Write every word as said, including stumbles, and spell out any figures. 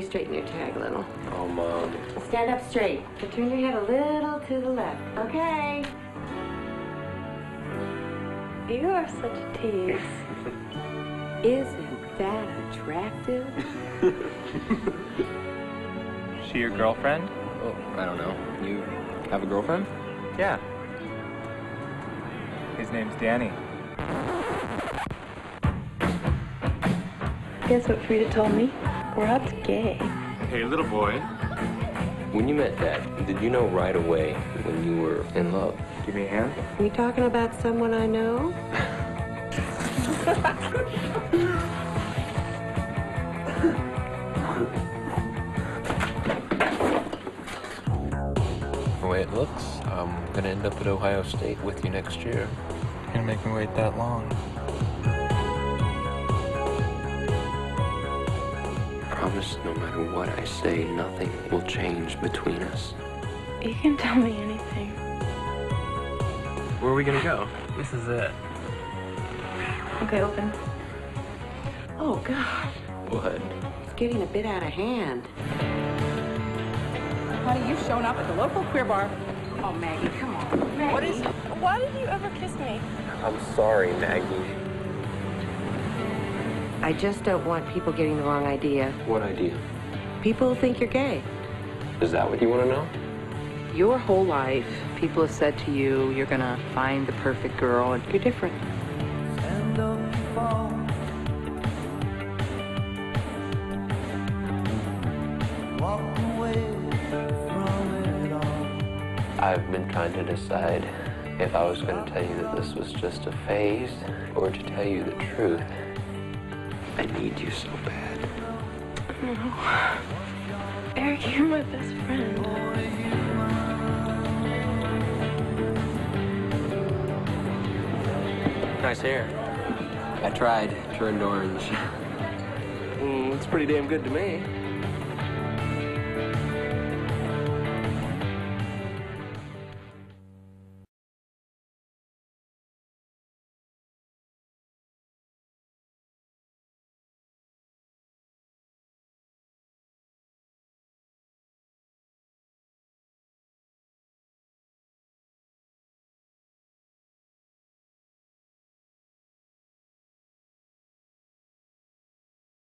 you straighten your tag a little. Oh, Mom. Stand up straight. But turn your head a little to the left. Okay. You are such a tease. Isn't that attractive? Is she your girlfriend? Oh, I don't know. You have a girlfriend? Yeah. His name's Danny. Guess what Frida told me? Rob's gay. Hey, little boy. When you met Dad, did you know right away when you were in love? Give me a hand. Are you talking about someone I know? The way it looks, I'm gonna end up at Ohio State with you next year. You're gonna make me wait that long. Promise, no matter what I say, nothing will change between us. You can tell me anything. Where are we gonna go? This is it. Okay, open. Oh, God. What? It's getting a bit out of hand. Honey, you've shown up at the local queer bar. Oh, Maggie, come on. Maggie. What is? Why did you ever kiss me? I'm sorry, Maggie. I just don't want people getting the wrong idea. What idea? People think you're gay. Is that what you want to know? Your whole life, people have said to you, you're gonna find the perfect girl, and you're different. And don't fall. Walk away from it all. I've been trying to decide if I was gonna tell you that this was just a phase, or to tell you the truth. I need you so bad. No. Eric, you're my best friend. Nice hair. I tried. Turned orange. Mm, it's pretty damn good to me.